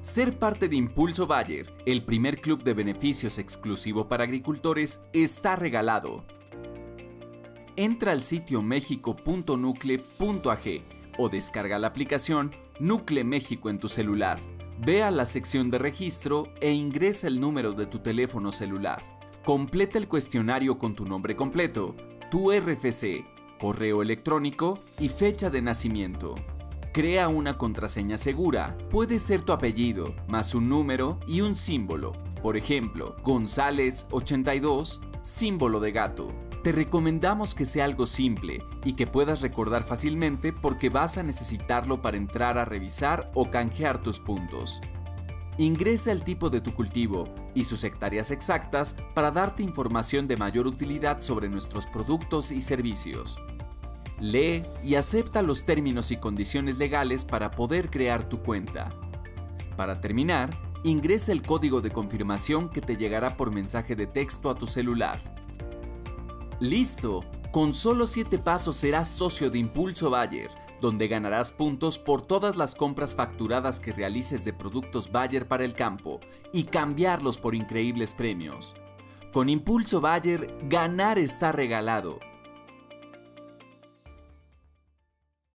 Ser parte de Impulso Bayer, el primer club de beneficios exclusivo para agricultores, está regalado. Entra al sitio mexico.nucle.ag o descarga la aplicación Nucle México en tu celular. Ve a la sección de registro e ingresa el número de tu teléfono celular. Completa el cuestionario con tu nombre completo, tu RFC, correo electrónico y fecha de nacimiento. Crea una contraseña segura, puede ser tu apellido, más un número y un símbolo, por ejemplo, González 82, símbolo de gato. Te recomendamos que sea algo simple y que puedas recordar fácilmente porque vas a necesitarlo para entrar a revisar o canjear tus puntos. Ingresa el tipo de tu cultivo y sus hectáreas exactas para darte información de mayor utilidad sobre nuestros productos y servicios. Lee y acepta los términos y condiciones legales para poder crear tu cuenta. Para terminar, ingresa el código de confirmación que te llegará por mensaje de texto a tu celular. ¡Listo! Con solo 7 pasos serás socio de Impulso Bayer, donde ganarás puntos por todas las compras facturadas que realices de productos Bayer para el campo y cambiarlos por increíbles premios. Con Impulso Bayer, ganar está regalado.